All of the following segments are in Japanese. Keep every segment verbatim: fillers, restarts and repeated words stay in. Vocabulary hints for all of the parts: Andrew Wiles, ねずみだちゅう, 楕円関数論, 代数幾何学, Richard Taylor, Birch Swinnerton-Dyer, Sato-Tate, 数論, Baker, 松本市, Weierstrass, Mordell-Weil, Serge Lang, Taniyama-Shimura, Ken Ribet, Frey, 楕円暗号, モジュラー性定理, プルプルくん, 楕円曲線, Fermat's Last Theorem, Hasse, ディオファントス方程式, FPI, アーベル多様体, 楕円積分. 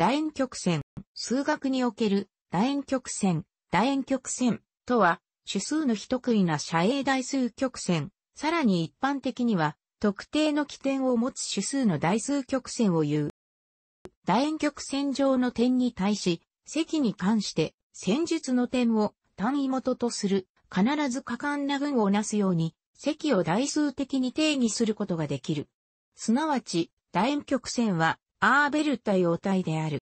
楕円曲線、数学における楕円曲線、楕円曲線とは、種数の不特異な射影代数曲線、さらに一般的には、特定の起点を持つ種数の代数曲線を言う。楕円曲線上の点に対し、積に関して、線述の点を単位元とする、必ず可感な群をなすように、積を代数的に定義することができる。すなわち、楕円曲線は、アーベル多様体である。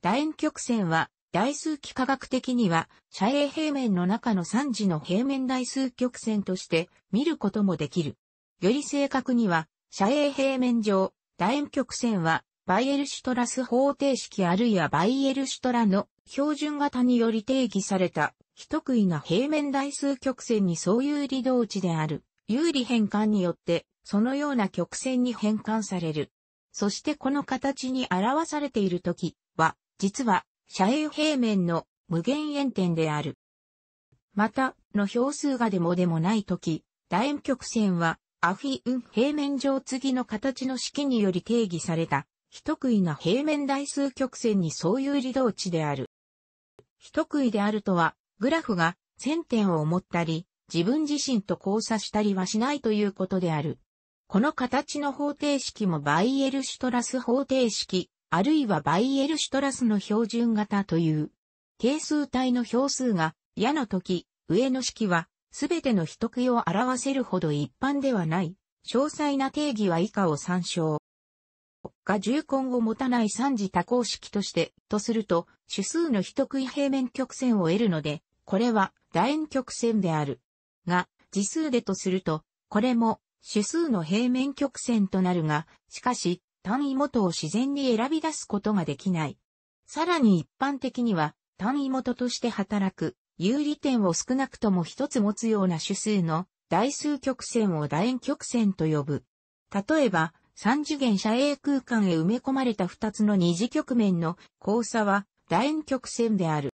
楕円曲線は、代数幾何学的には、射影平面の中のさん次の平面代数曲線として見ることもできる。より正確には、射影平面上、楕円曲線は、バイエルシュトラス方程式あるいはバイエルシュトラの標準型により定義された、不特異な平面代数曲線に相有理同値である、有理変換によって、そのような曲線に変換される。そしてこの形に表されているときは、実は、射影平面の無限遠点である。また、の標数がでもでもないとき、楕円曲線は、アフィウン平面上次の形の式により定義された、不特異な平面代数曲線に相有理同値である。不特異であるとは、グラフが線点を持ったり、自分自身と交差したりはしないということである。この形の方程式もバイエルシュトラス方程式、あるいはバイエルシュトラスの標準型という。係数体の標数が野の時、上の式はすべての不特異を表せるほど一般ではない。詳細な定義は以下を参照。が重根を持たないさん次多項式として、とすると、種数の不特異平面曲線を得るので、これは楕円曲線である。が、次数でとすると、これも、種数の平面曲線となるが、しかし、単位元を自然に選び出すことができない。さらに一般的には、単位元として働く、有理点を少なくとも一つ持つような種数の代数曲線を楕円曲線と呼ぶ。例えば、三次元射影空間へ埋め込まれた二つの二次局面の交差は、楕円曲線である。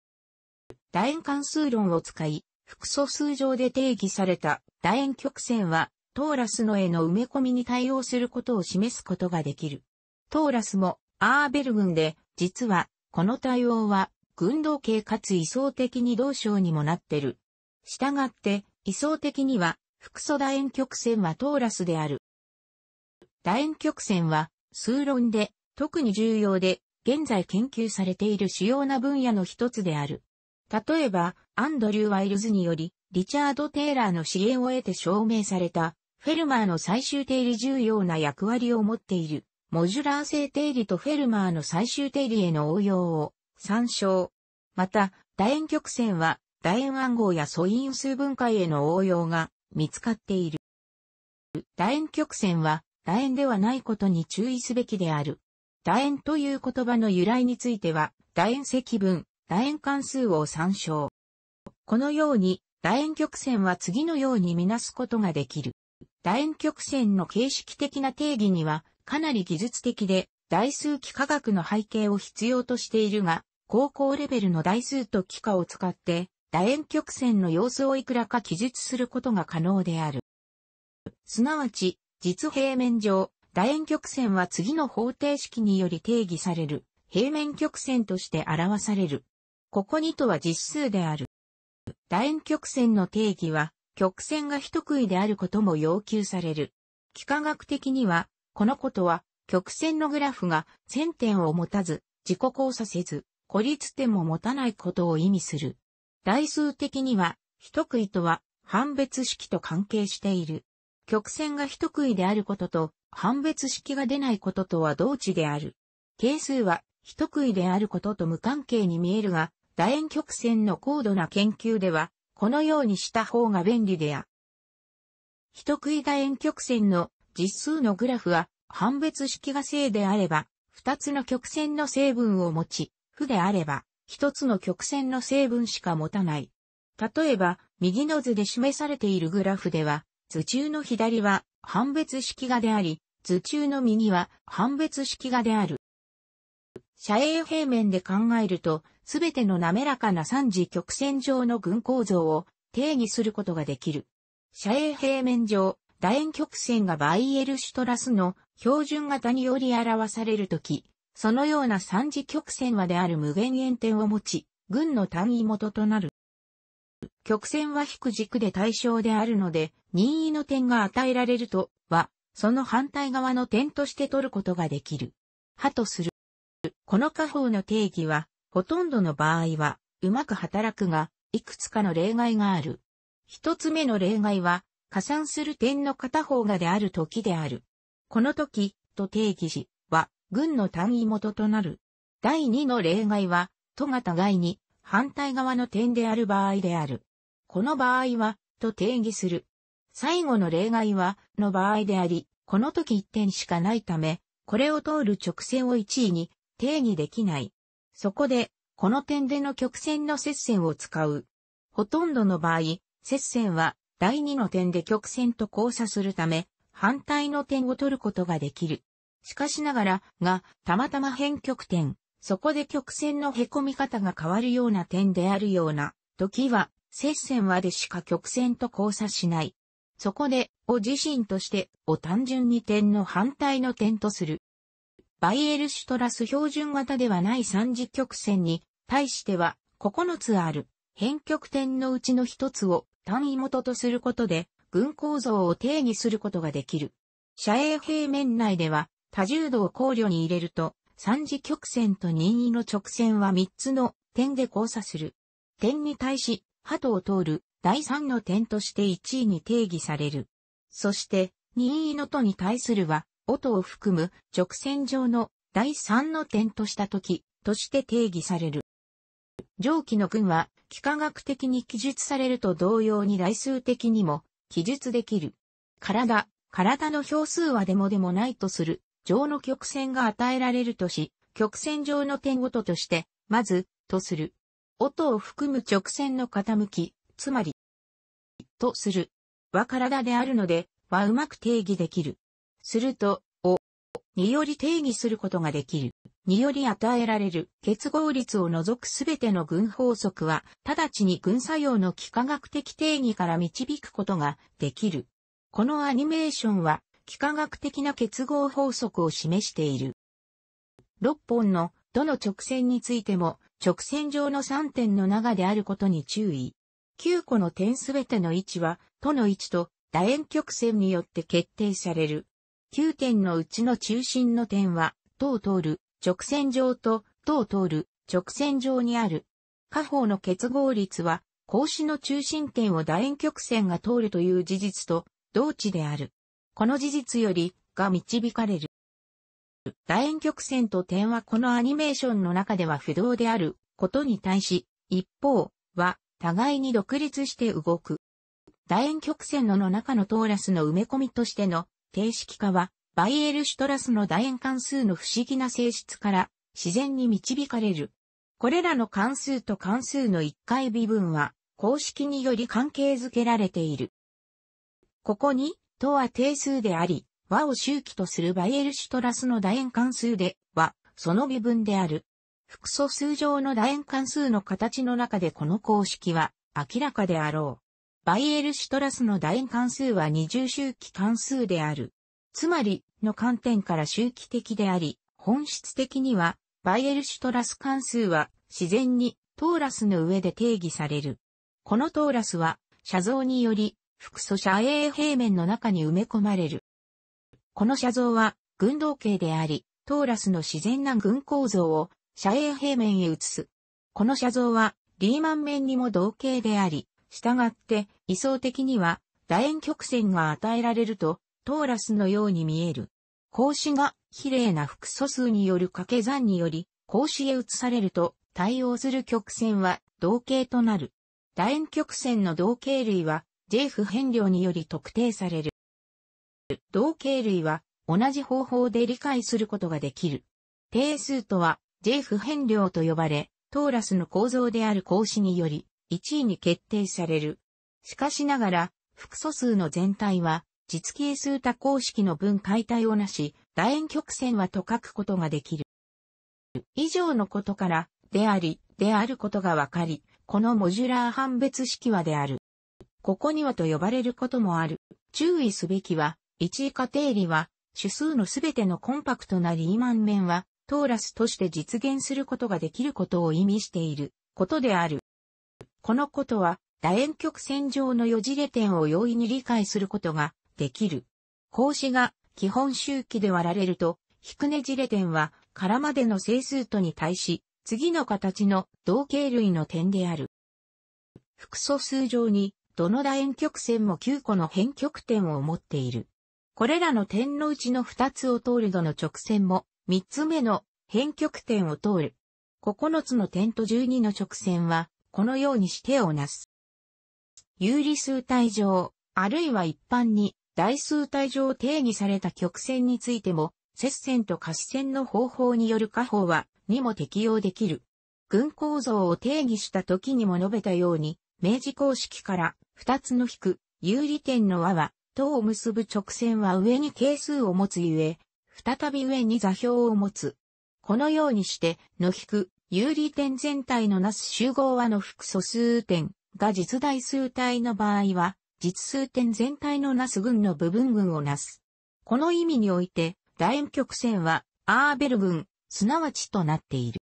楕円関数論を使い、複素数上で定義された楕円曲線は、トーラスの絵の埋め込みに対応することを示すことができる。トーラスもアーベル群で、実はこの対応は群同型かつ位相的に同称にもなってる。したがって位相的には複素楕円曲線はトーラスである。楕円曲線は数論で特に重要で現在研究されている主要な分野の一つである。例えばアンドリュー・ワイルズによりリチャード・テイラーの支援を得て証明されたフェルマーの最終定理重要な役割を持っている、モジュラー性定理とフェルマーの最終定理への応用を参照。また、楕円曲線は楕円暗号や素因数分解への応用が見つかっている。楕円曲線は楕円ではないことに注意すべきである。楕円という言葉の由来については、楕円積分、楕円関数を参照。このように、楕円曲線は次のように見なすことができる。楕円曲線の形式的な定義にはかなり技術的で代数幾何学の背景を必要としているが、高校レベルの代数と幾何を使って楕円曲線の様子をいくらか記述することが可能である。すなわち、実平面上、楕円曲線は次の方程式により定義される平面曲線として表される。ここにとは実数である。楕円曲線の定義は、曲線が不特異であることも要求される。幾何学的には、このことは、曲線のグラフが線点を持たず、自己交差せず、孤立点も持たないことを意味する。代数的には、不特異とは、判別式と関係している。曲線が不特異であることと、判別式が出ないこととは同値である。係数は、不特異であることと無関係に見えるが、楕円曲線の高度な研究では、このようにした方が便利である。不特異楕円曲線の実数のグラフは判別式が正であれば二つの曲線の成分を持ち、負であれば一つの曲線の成分しか持たない。例えば右の図で示されているグラフでは図中の左は判別式がであり、図中の右は判別式がである。射影平面で考えると、すべての滑らかな三次曲線上の群構造を定義することができる。射影平面上、楕円曲線がバイエルシュトラスの標準型により表されるとき、そのような三次曲線和である無限遠点を持ち、群の単位元となる。曲線は引く軸で対称であるので、任意の点が与えられるとは、その反対側の点として取ることができる。はとする。この加法の定義は、ほとんどの場合は、うまく働くが、いくつかの例外がある。一つ目の例外は、加算する点の片方がであるときである。このとき、と定義し、は、群の単位元となる。第二の例外は、とが互いに、反対側の点である場合である。この場合は、と定義する。最後の例外は、の場合であり、この時一点しかないため、これを通る直線を一位に定義できない。そこで、この点での曲線の接線を使う。ほとんどの場合、接線は第二の点で曲線と交差するため、反対の点を取ることができる。しかしながら、が、たまたま変曲点、そこで曲線の凹み方が変わるような点であるような、時は、接線はでしか曲線と交差しない。そこで、を自身として、を単純に点の反対の点とする。バイエルシュトラス標準型ではない三次曲線に対しては、ここのつある変曲点のうちの一つを単位元とすることで、群構造を定義することができる。射影平面内では、多重度を考慮に入れると、三次曲線と任意の直線は三つの点で交差する。点に対し、波頭を通る。第三の点としていちいに定義される。そして、任意のとに対するは、音を含む直線上の第三の点としたとき、として定義される。上記の群は、幾何学的に記述されると同様に代数的にも記述できる。体、体の標数はでもでもないとする、上の曲線が与えられるとし、曲線上の点音として、まず、とする。音を含む直線の傾き、つまり、とする。は体であるので、はうまく定義できる。すると、を、により定義することができる。により与えられる結合律を除くすべての群法則は、直ちに群作用の幾何学的定義から導くことができる。このアニメーションは、幾何学的な結合法則を示している。ろっぽんの、どの直線についても、直線上のさんてんの長であることに注意。きゅうこの点すべての位置は、との位置と楕円曲線によって決定される。きゅうてんのうちの中心の点は、とを通る直線上と、とを通る直線上にある。下方の結合律は、格子の中心点を楕円曲線が通るという事実と、同値である。この事実より、が導かれる。楕円曲線と点はこのアニメーションの中では不動であることに対し、一方は、互いに独立して動く。楕円曲線のの中のトーラスの埋め込みとしての定式化は、バイエルシュトラスの楕円関数の不思議な性質から自然に導かれる。これらの関数と関数の一回微分は、公式により関係づけられている。ここに、とは定数であり、和を周期とするバイエルシュトラスの楕円関数で、は、その微分である。複素数上の楕円関数の形の中でこの公式は明らかであろう。バイエルシュトラスの楕円関数は二重周期関数である。つまり、の観点から周期的であり、本質的には、バイエルシュトラス関数は自然にトーラスの上で定義される。このトーラスは、写像により、複素射影平面の中に埋め込まれる。この写像は、群動形であり、トーラスの自然な群構造を、射影平面へ移す。この写像は、リーマン面にも同型であり、従って、位相的には、楕円曲線が与えられると、トーラスのように見える。格子が、比例な複素数による掛け算により、格子へ移されると、対応する曲線は、同型となる。楕円曲線の同型類は、J 不変量により特定される。同型類は、同じ方法で理解することができる。定数とは、J 不変量と呼ばれ、トーラスの構造である格子により、いちいに決定される。しかしながら、複素数の全体は、実係数多項式の分解体をなし、楕円曲線はと書くことができる。以上のことから、であり、であることがわかり、このモジュラー判別式はである。ここにはと呼ばれることもある。注意すべきは、いち以下定理は、主数のすべてのコンパクトなリーマン面は、トーラスとして実現することができることを意味していることである。このことは、楕円曲線上のよじれ点を容易に理解することができる。格子が基本周期で割られると、引くねじれ点はからまでの整数とに対し、次の形の同型類の点である。複素数上に、どの楕円曲線もきゅうこの変曲点を持っている。これらの点のうちのふたつを通るどの直線も、みっつめの変曲点を通る。ここのつの点とじゅうにの直線は、このようにしてをなす。有理数帯上、あるいは一般に、代数帯上定義された曲線についても、接線と可視線の方法による加法は、にも適用できる。群構造を定義した時にも述べたように、明示公式から、ふたつの引く、有理点の和は、等を結ぶ直線は上に係数を持つゆえ、再び上に座標を持つ。このようにして、の引く、有理点全体のなす集合和の複素数点。が実代数帯の場合は、実数点全体のなす群の部分群をなす。この意味において、楕円曲線は、アーベル群、すなわちとなっている。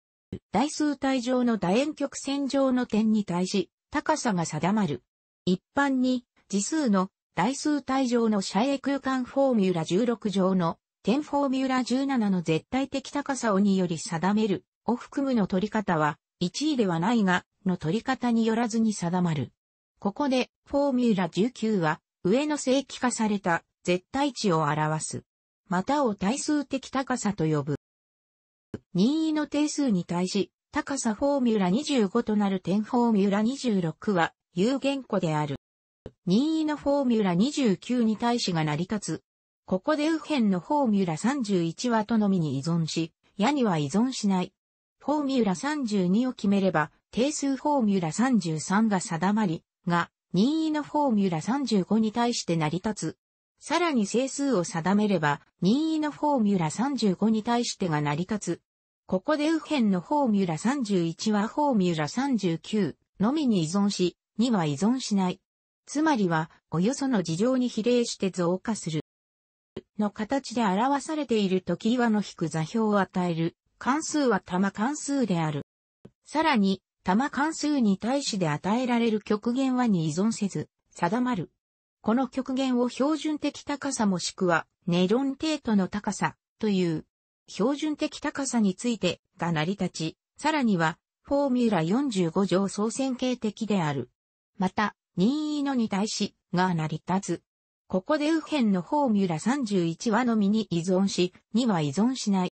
代数帯上の楕円曲線上の点に対し、高さが定まる。一般に、次数の代数帯上の斜影空間フォーミュラじゅうろく上の点フォーミュラじゅうななの絶対的高さをにより定めるを含むの取り方は、いちいではないが、の取り方によらずに定まる。ここで、フォーミュラじゅうきゅうは、上の正規化された絶対値を表す。またを対数的高さと呼ぶ。任意の定数に対し、高さフォーミュラにじゅうごとなる点フォーミュラにじゅうろくは、有限個である。任意のフォーミュラにじゅうきゅうに対しが成り立つ。ここで右辺のフォーミュラさんじゅういちはとのみに依存し、やには依存しない。フォーミュラさんじゅうにを決めれば、定数フォーミュラさんじゅうさんが定まり、が、任意のフォーミュラさんじゅうごに対して成り立つ。さらに整数を定めれば、任意のフォーミュラさんじゅうごに対してが成り立つ。ここで右辺のフォーミュラさんじゅういちはフォーミュラさんじゅうきゅうのみに依存し、には依存しない。つまりは、およその事情に比例して増加する。の形で表されている時和の引く座標を与える。関数は玉関数である。さらに、玉関数に対しで与えられる極限和に依存せず、定まる。この極限を標準的高さもしくは、ネロン程度の高さ、という、標準的高さについて、が成り立ち、さらには、フォーミュラよんじゅうご上総線形的である。また、任意のに対し、が成り立つ。ここで右辺のフォーミュラさんじゅういちはのみに依存し、には依存しない。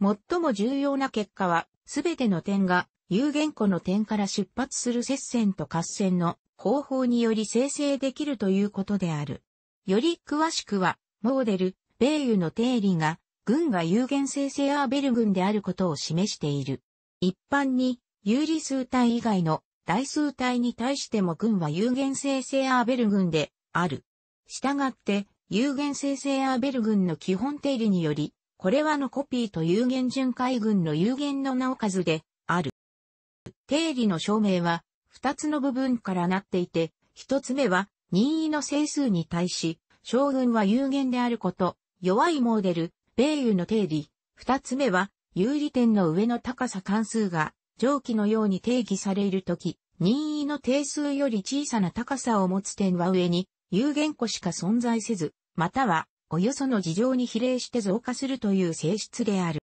最も重要な結果は、すべての点が、有限個の点から出発する接線と合線の方法により生成できるということである。より詳しくは、モーデル、ベーユの定理が、群が有限生成アーベル群であることを示している。一般に、有理数帯以外の代数帯に対しても群は有限生成アーベル群である。したがって、有限生成アーベル群の基本定理により、これはのコピーと有限巡回群の有限のなおかずである。定理の証明は、二つの部分からなっていて、一つ目は、任意の整数に対し、小群は有限であること、弱いモーデル、ベーユの定理。二つ目は、有理点の上の高さ関数が、上記のように定義されるとき、任意の定数より小さな高さを持つ点は上に、有限個しか存在せず、または、およその事情に比例して増加するという性質である。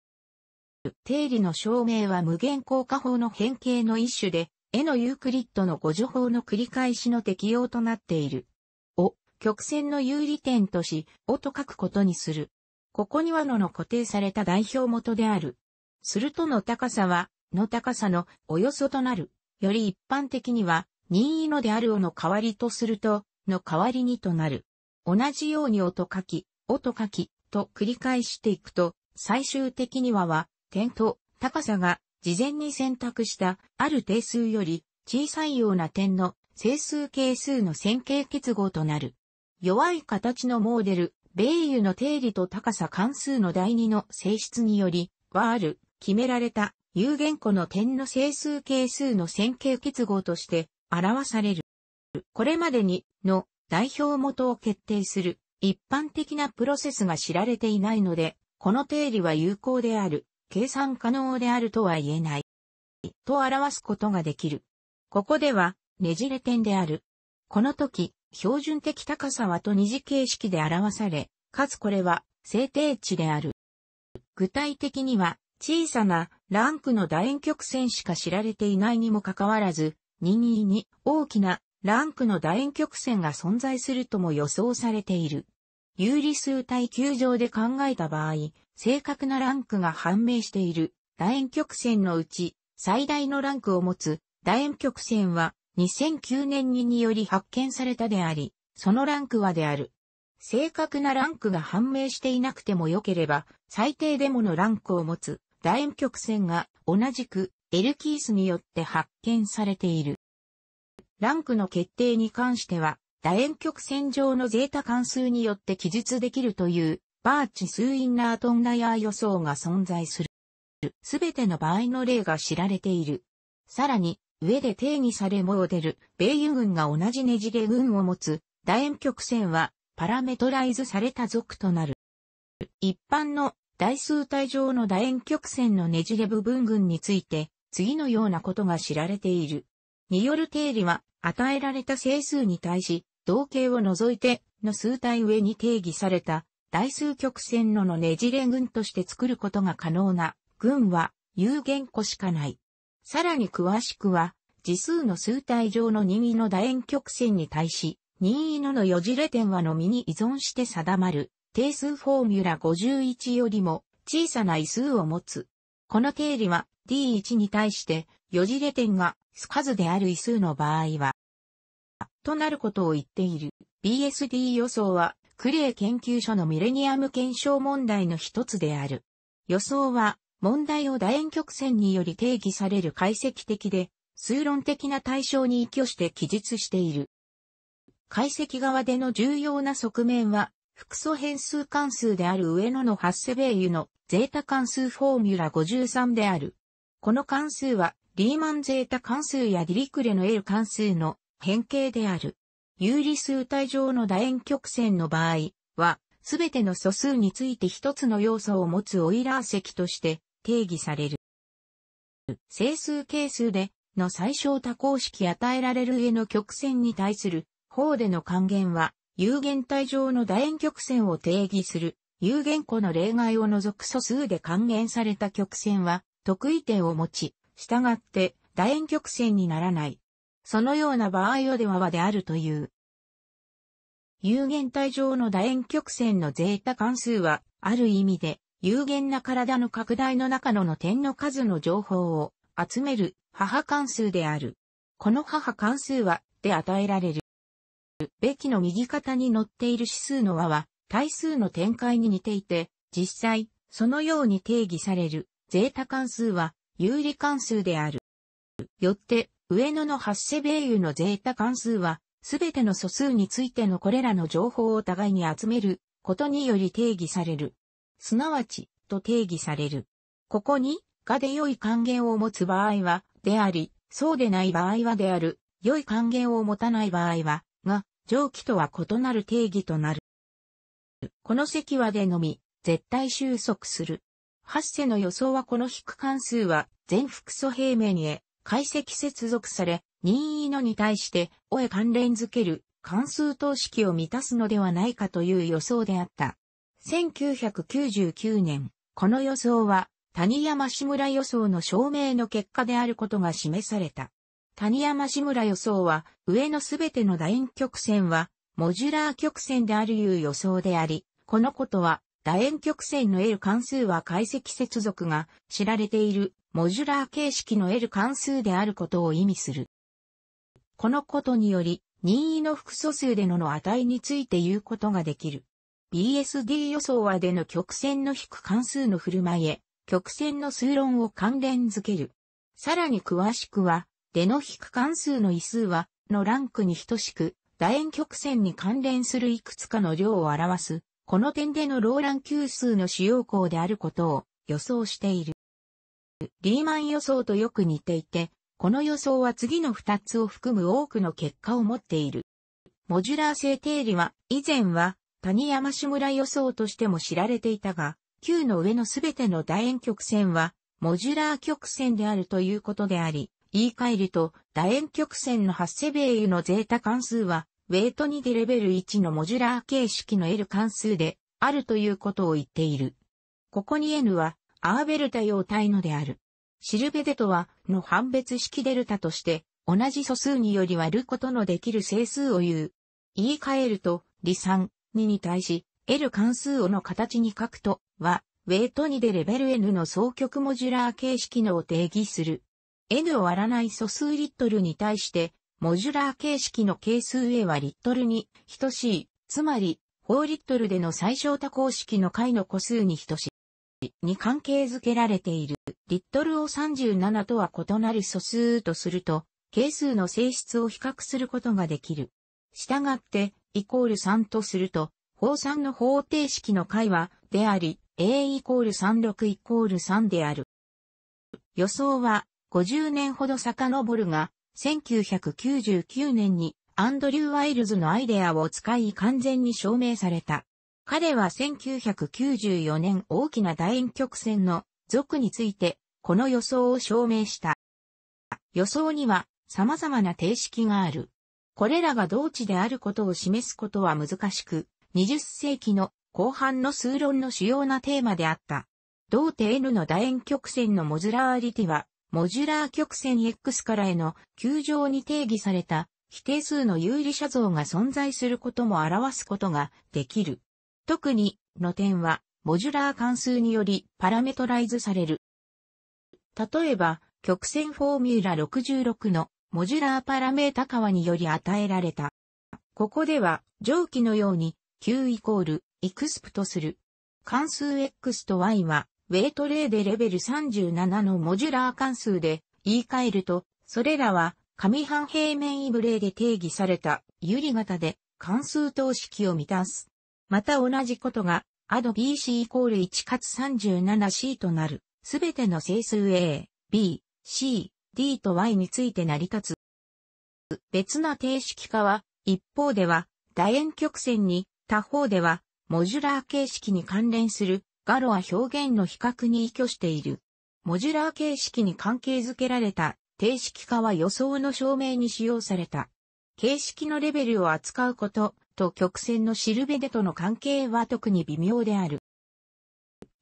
定理の証明は無限効果法の変形の一種で、絵のユークリッドの互助法の繰り返しの適用となっている。を、曲線の有理点とし、をと書くことにする。ここにはのの固定された代表元である。するとの高さは、の高さのおよそとなる。より一般的には、任意のであるをの代わりとすると、の代わりにとなる。同じようにをと書き、をと書き、と繰り返していくと、最終的にはは、点と高さが事前に選択したある定数より小さいような点の整数係数の線形結合となる。弱い形のモーデル、ベーユの定理と高さ関数の第二の性質により、はある決められた有限個の点の整数係数の線形結合として表される。これまでにの代表元を決定する一般的なプロセスが知られていないので、この定理は有効である、計算可能であるとは言えない、と表すことができる。ここでは、ねじれ点である。この時、標準的高さはと二次形式で表され、かつこれは正定値である。具体的には、小さなランクの楕円曲線しか知られていないにもかかわらず、に に に大きなランクの楕円曲線が存在するとも予想されている。有理数耐久上で考えた場合、正確なランクが判明している楕円曲線のうち、最大のランクを持つ楕円曲線はにせんきゅうねんににより発見されたであり、そのランクはである。正確なランクが判明していなくても良ければ、最低でものランクを持つ楕円曲線が同じくエルキースによって発見されている。ランクの決定に関しては、楕円曲線上のゼータ関数によって記述できるという、バーチスインナートンラヤー予想が存在する。すべての場合の例が知られている。さらに、上で定義されモデル、ベイユ群が同じねじれ群を持つ、楕円曲線は、パラメトライズされた属となる。一般の代数体上の楕円曲線のねじれ部分群について、次のようなことが知られている。による定理は、与えられた整数に対し、動径を除いての数体上に定義された、代数曲線ののねじれ群として作ることが可能な群は、有限個しかない。さらに詳しくは、次数の数体上のに にの楕円曲線に対し、に にののよじれ点はのみに依存して定まる、定数フォーミュラごじゅういちよりも小さな異数を持つ。この定理は ディーいち に対して、よじれ点が数である異数の場合は、となることを言っている。ビーエスディー 予想は、クレー研究所のミレニアム検証問題の一つである。予想は、問題を楕円曲線により定義される解析的で、数論的な対象に依拠して記述している。解析側での重要な側面は、複素変数関数である上野のハッセベーユのゼータ関数フォーミュラごじゅうさんである。この関数は、リーマンゼータ関数やディリクレの L 関数の変形である。有理数体上の楕円曲線の場合は、すべての素数について一つの要素を持つオイラー積として定義される。整数係数での最小多項式与えられるへの曲線に対する方での還元は、有限体上の楕円曲線を定義する有限個の例外を除く素数で還元された曲線は特異点を持ち、従って楕円曲線にならない。そのような場合をでははであるという。有限体上の楕円曲線のゼータ関数は、ある意味で、有限な体の拡大の中のの点の数の情報を集める母関数である。この母関数は、で与えられる。べきの右肩に載っている指数の和は、対数の展開に似ていて、実際、そのように定義されるゼータ関数は、有理関数である。よって、上野のハッセベーユのゼータ関数は、すべての素数についてのこれらの情報を互いに集めることにより定義される。すなわち、と定義される。ここに、がで良い還元を持つ場合は、であり、そうでない場合はである、良い還元を持たない場合は、が、上記とは異なる定義となる。この積和でのみ、絶対収束する。ハッセの予想はこの引く関数は、全複素平面へ、解析接続され、に に のに対して、をへ関連づける関数等式を満たすのではないかという予想であった。せんきゅうひゃくきゅうじゅうきゅうねん、この予想は、谷山志村予想の証明の結果であることが示された。谷山志村予想は、上のすべての楕円曲線は、モジュラー曲線であるいう予想であり、このことは、楕円曲線の L 関数は解析接続が知られている。モジュラー形式の L 関数であることを意味する。このことにより、に にの複素数でのの値について言うことができる。ビーエスディー 予想はでの曲線の引く関数の振る舞いへ、曲線の数論を関連づける。さらに詳しくは、での引く関数の異数は、のランクに等しく、楕円曲線に関連するいくつかの量を表す、この点でのローラン級数の主要項であることを予想している。リーマン予想とよく似ていて、この予想は次のふたつを含む多くの結果を持っている。モジュラー性定理は、以前は、谷山志村予想としても知られていたが、球の上のすべての楕円曲線は、モジュラー曲線であるということであり、言い換えると、楕円曲線の発生ベーユのゼータ関数は、ウェイトにでレベルいちのモジュラー形式の L 関数で、あるということを言っている。ここに N は、アーベルタ様態のである。シルベデトは、の判別式デルタとして、同じ素数により割ることのできる整数を言う。言い換えると、離散にに対し、L 関数をの形に書くと、は、ウェイトにでレベル N の双極モジュラー形式のを定義する。N を割らない素数リットルに対して、モジュラー形式の係数 A はリットルに等しい、つまり、法リットルでの最小多項式の解の個数に等しい。に関係づけられている。リットルをさんじゅうななとは異なる素数とすると、係数の性質を比較することができる。したがって、イコールさんとすると、法さんの方程式の解は、であり、A イコールさんじゅうろくイコールさんである。予想は、ごじゅうねんほど遡るが、せんきゅうひゃくきゅうじゅうきゅうねんにアンドリュー・ワイルズのアイデアを使い完全に証明された。彼はせんきゅうひゃくきゅうじゅうよねん大きな楕円曲線の属についてこの予想を証明した。予想には様々な定式がある。これらが同値であることを示すことは難しく、にじゅっ世紀の後半の数論の主要なテーマであった。同定 N の楕円曲線のモジュラーリティは、モジュラー曲線 X からへの球状に定義された非定数の有理写像が存在することも表すことができる。特にの点はモジュラー関数によりパラメトライズされる。例えば曲線フォーミュラろくじゅうろくのモジュラーパラメータ川により与えられた。ここでは上記のように Q イコール エックス とする。関数 X と Y はウェイトゼロでレベルさんじゅうななのモジュラー関数で言い換えると、それらは上半平面イブレイで定義された有理型で関数等式を満たす。また同じことが、アド ビーシー イコールいちかつ さんじゅうななシー となる、すべての整数 A、B、C、D と Y について成り立つ。別な定式化は、一方では楕円曲線に、他方ではモジュラー形式に関連する、ガロア表現の比較に依拠している。モジュラー形式に関係づけられた定式化は予想の証明に使用された。形式のレベルを扱うことと曲線のシルベデとの関係は特に微妙である。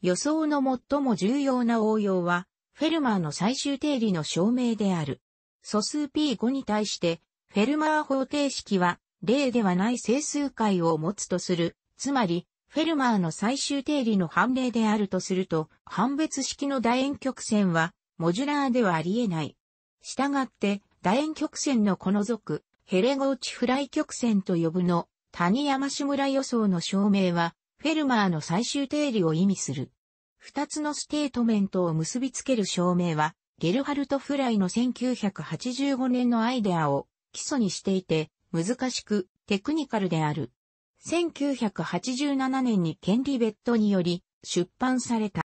予想の最も重要な応用は、フェルマーの最終定理の証明である。素数 ピーご に対して、フェルマー方程式はゼロではない整数解を持つとする、つまり、フェルマーの最終定理の反例であるとすると、判別式の楕円曲線は、モジュラーではあり得ない。したがって、楕円曲線のこの属、ヘレゴーチフライ曲線と呼ぶの、谷山志村予想の証明は、フェルマーの最終定理を意味する。二つのステートメントを結びつける証明は、ゲルハルト・フライのせんきゅうひゃくはちじゅうごねんのアイデアを基礎にしていて、難しく、テクニカルである。せんきゅうひゃくはちじゅうななねんにケン・リベットにより出版された。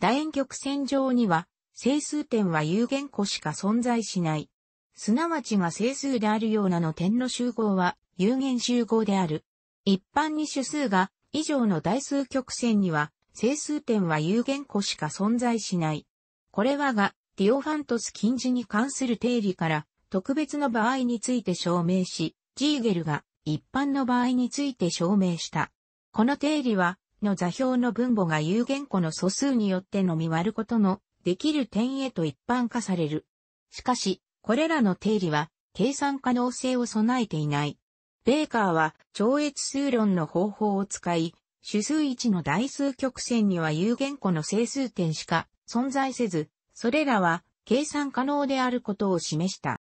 楕円曲線上には整数点は有限個しか存在しない。すなわちが整数であるようなの点の集合は有限集合である。一般に種数が以上の代数曲線には整数点は有限個しか存在しない。これはがディオファントス近似に関する定理から特別の場合について証明し、ジーゲルが一般の場合について証明した。この定理は、の座標の分母が有限個の素数によってのみ割ることのできる点へと一般化される。しかし、これらの定理は、計算可能性を備えていない。ベーカーは、超越数論の方法を使い、種数いちの代数曲線には有限個の整数点しか存在せず、それらは、計算可能であることを示した。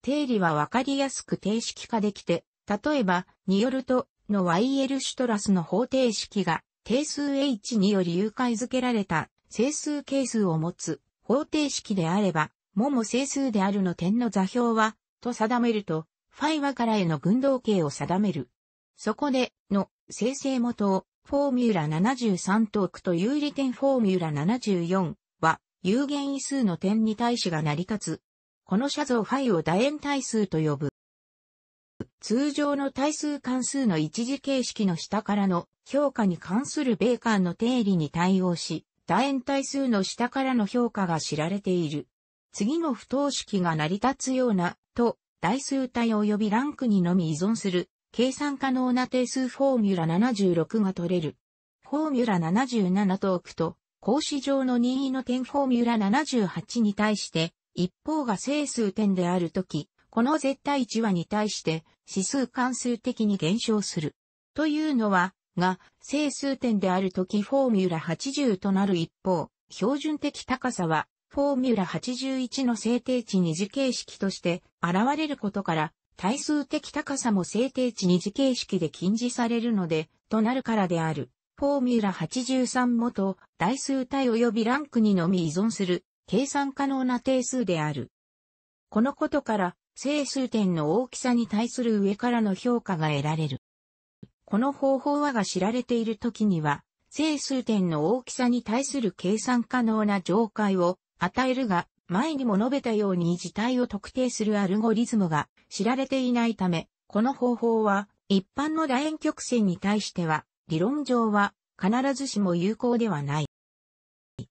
定理はわかりやすく定式化できて、例えば、によると、の ワイエル シュトラスの方程式が、定数 H により誘拐付けられた、整数係数を持つ、方程式であれば、もも整数であるの点の座標は、と定めると、ファイはからへの群動形を定める。そこで、の、生成元を、フォーミュラななじゅうさんと置くと有理点フォーミュラななじゅうよんは、有限位数の点に対しが成り立つ。この写像ファイを楕円対数と呼ぶ。通常の対数関数の一次形式の下からの評価に関するベーカーの定理に対応し、楕円対数の下からの評価が知られている。次の不等式が成り立つような、と、代数体及びランクにのみ依存する、計算可能な定数フォーミュラななじゅうろくが取れる。フォーミュラななじゅうななと置くと、格子状の任意の点フォーミュラななじゅうはちに対して、一方が整数点であるとき、この絶対値はに対して指数関数的に減少する。というのは、が、整数点であるときフォーミュラはちじゅうとなる一方、標準的高さは、フォーミュラはちじゅういちの正定値二次形式として現れることから、対数的高さも正定値二次形式で禁じされるので、となるからである。フォーミュラはちじゅうさんもと、代数体及びランクにのみ依存する、計算可能な定数である。このことから、整数点の大きさに対する上からの評価が得られる。この方法はが知られているときには、整数点の大きさに対する計算可能な上階を与えるが、前にも述べたように字体を特定するアルゴリズムが知られていないため、この方法は一般の楕円曲線に対しては、理論上は必ずしも有効ではない。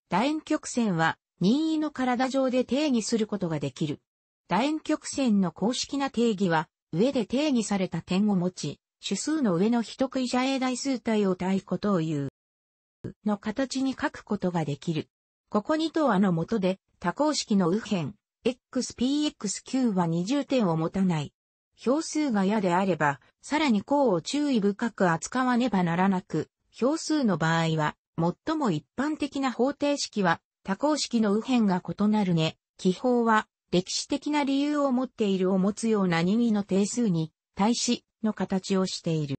楕円曲線は任意の体上で定義することができる。楕円曲線の公式な定義は、上で定義された点を持ち、種数の上の非特異邪影代数体を対ことをいう、の形に書くことができる。ここにとはの下で、多項式の右辺、エックスピーエックスキュー はにじゅってんを持たない。標数がやであれば、さらに項を注意深く扱わねばならなく、標数の場合は、最も一般的な方程式は、多項式の右辺が異なるね、記法は、歴史的な理由を持っているを持つような任意の定数に対しの形をしている。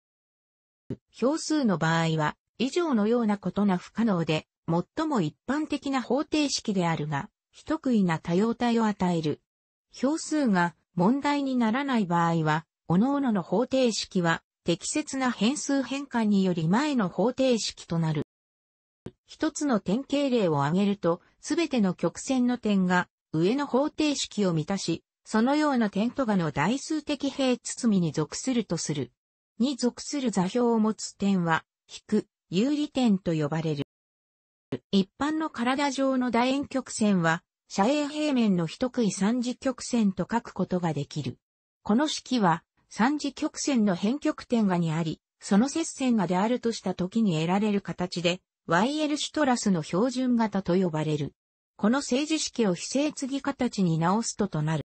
標数の場合は以上のようなことが不可能で最も一般的な方程式であるが非特異な多様体を与える。標数が問題にならない場合は各々の方程式は適切な変数変換により前の方程式となる。一つの典型例を挙げるとすべての曲線の点が上の方程式を満たし、そのような点とがの代数的平包みに属するとする。に属する座標を持つ点は、引「有理点」と呼ばれる。一般の体上の楕円曲線は、斜影平面の非特異三次曲線と書くことができる。この式は、三次曲線の辺曲点がにあり、その接線がであるとしたときに得られる形で、ワイエル シュトラスの標準型と呼ばれる。この正次式を非正次形に直すととなる。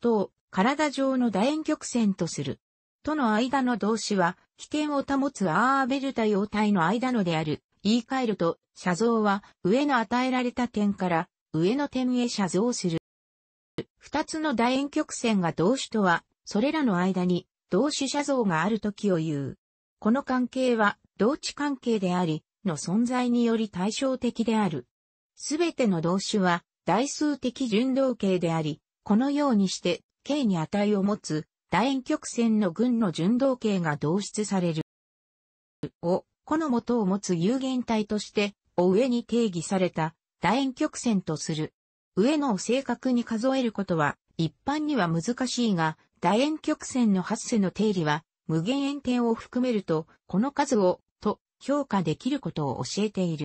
と、体上の楕円曲線とする。との間の動詞は、起点を保つアーベル多様体の間のである。言い換えると、写像は、上の与えられた点から、上の点へ写像する。二つの楕円曲線が動詞とは、それらの間に、動詞写像があるときを言う。この関係は、動値関係であり、の存在により対照的である。すべての動詞は代数的準動形であり、このようにして、形に値を持つ、楕円曲線の群の準動形が導出される。を、この元を持つ有限体として、を上に定義された、楕円曲線とする。上のを正確に数えることは、一般には難しいが、楕円曲線の発生の定理は、無限遠点を含めると、この数を、と、評価できることを教えている。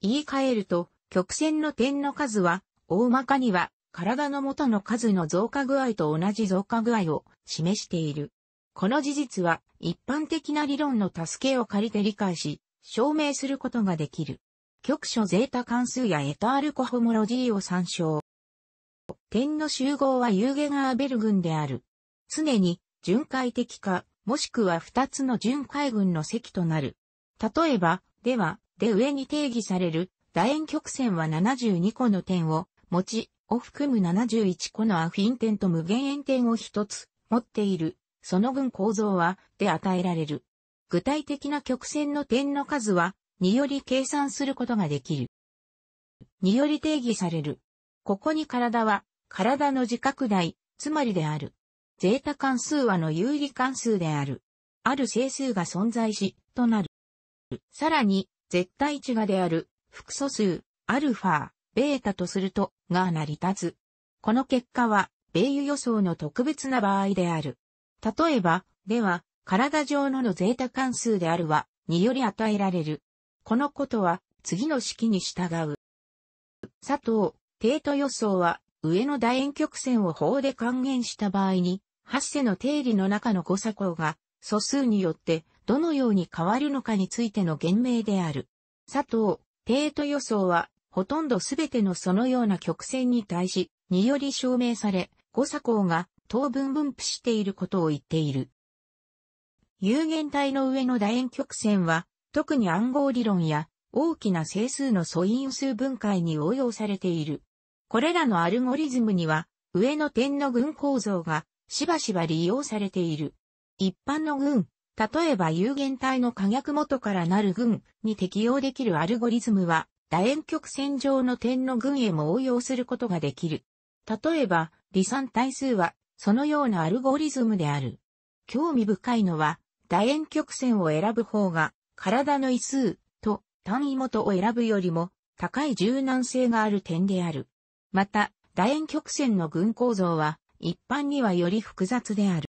言い換えると、曲線の点の数は、大まかには、体の元の数の増加具合と同じ増加具合を示している。この事実は、一般的な理論の助けを借りて理解し、証明することができる。局所ゼータ関数やエタールコホモロジーを参照。点の集合はユーゲンアーベル群である。常に、巡回的か、もしくは二つの巡回群の積となる。例えば、では、で上に定義される楕円曲線はななじゅうにこの点を持ちを含むななじゅういちこのアフィン点と無限遠点を一つ持っている。その群構造はで与えられる。具体的な曲線の点の数はにより計算することができる。により定義される。ここに体は体の自拡大、つまりである。ゼータ関数はの有理関数である。ある整数が存在し、となる。さらに、絶対値がである、複素数、アルファ、ベータとすると、が成り立つ。この結果は、ベイユ予想の特別な場合である。例えば、では、体上ののゼータ関数であるは、により与えられる。このことは、次の式に従う。佐藤、帝都予想は、上の楕円曲線を法で還元した場合に、ハッセの定理の中の誤差項が、素数によって、どのように変わるのかについての言明である。佐藤、帝都予想は、ほとんどすべてのそのような曲線に対し、により証明され、誤差項が等分分布していることを言っている。有限体の上の楕円曲線は、特に暗号理論や大きな整数の素因数分解に応用されている。これらのアルゴリズムには、上の点の群構造がしばしば利用されている。一般の群、例えば有限体の可逆元からなる群に適用できるアルゴリズムは、楕円曲線上の点の群へも応用することができる。例えば、離散対数は、そのようなアルゴリズムである。興味深いのは、楕円曲線を選ぶ方が、体の位数と単位元を選ぶよりも、高い柔軟性がある点である。また、楕円曲線の群構造は、一般にはより複雑である。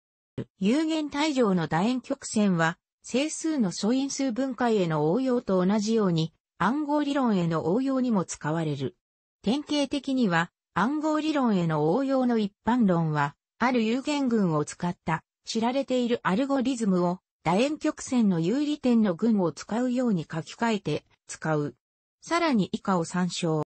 有限体上の楕円曲線は、整数の素因数分解への応用と同じように、暗号理論への応用にも使われる。典型的には、暗号理論への応用の一般論は、ある有限群を使った、知られているアルゴリズムを、楕円曲線の有理点の群を使うように書き換えて、使う。さらに以下を参照。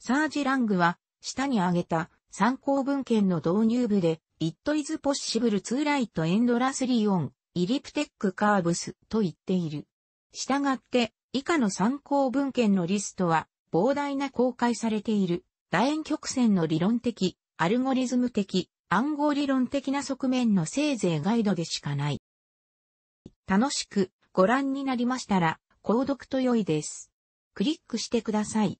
サージ・ラングは、下に挙げた参考文献の導入部で、It is possible to write endlessly on elliptic curves と言っている。したがって、以下の参考文献のリストは、膨大な公開されている、楕円曲線の理論的、アルゴリズム的、暗号理論的な側面のせいぜいガイドでしかない。楽しくご覧になりましたら、購読と良いです。クリックしてください。